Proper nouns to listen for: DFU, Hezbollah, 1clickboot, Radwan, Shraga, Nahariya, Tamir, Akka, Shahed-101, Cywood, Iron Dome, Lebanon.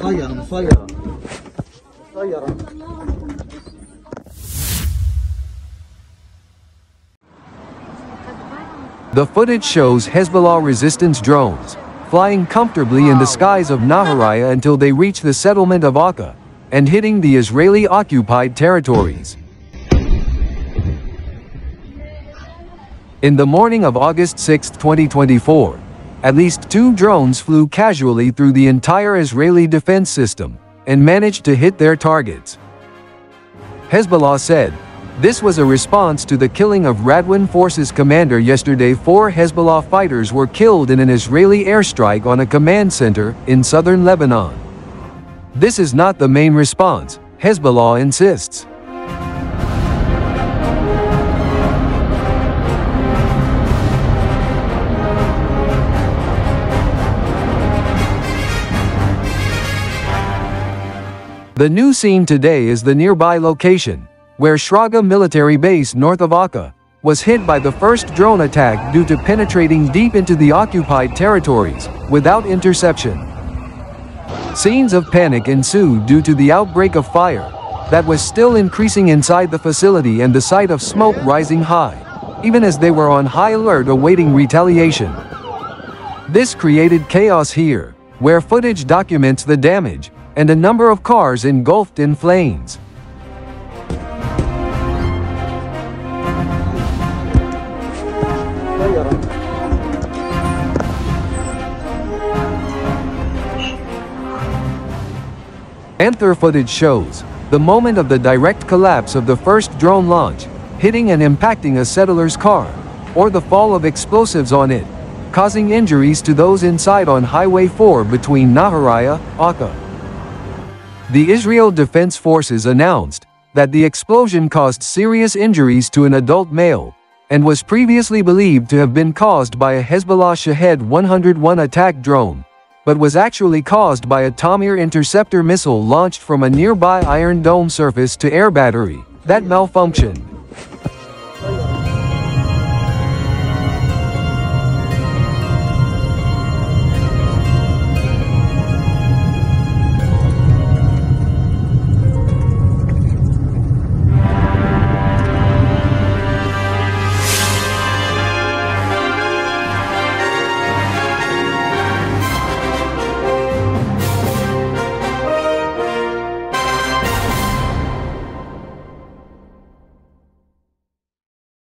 مصيرة مصيرة مصيرة. The footage shows Hezbollah resistance drones flying comfortably in the skies of Nahariya until they reach the settlement of Akka and hitting the Israeli occupied territories. In the morning of August 6, 2024, at least 2 drones flew casually through the entire Israeli defense system and managed to hit their targets. Hezbollah said, this was a response to the killing of Radwan forces commander yesterday. 4 Hezbollah fighters were killed in an Israeli airstrike on a command center in southern Lebanon. This is not the main response, Hezbollah insists. The new scene today is the nearby location, where Shraga military base north of Akka was hit by the first drone attack due to penetrating deep into the occupied territories without interception. Scenes of panic ensued due to the outbreak of fire that was still increasing inside the facility and the sight of smoke rising high, even as they were on high alert awaiting retaliation. This created chaos here, where footage documents the damage and a number of cars engulfed in flames. Anther footage shows the moment of the direct collapse of the first drone launch, hitting and impacting a settler's car, or the fall of explosives on it, causing injuries to those inside on Highway 4 between Nahariya, Akka. The Israel Defense Forces announced that the explosion caused serious injuries to an adult male and was previously believed to have been caused by a Hezbollah Shahed-101 attack drone, but was actually caused by a Tamir interceptor missile launched from a nearby Iron Dome surface-to-air battery that malfunctioned.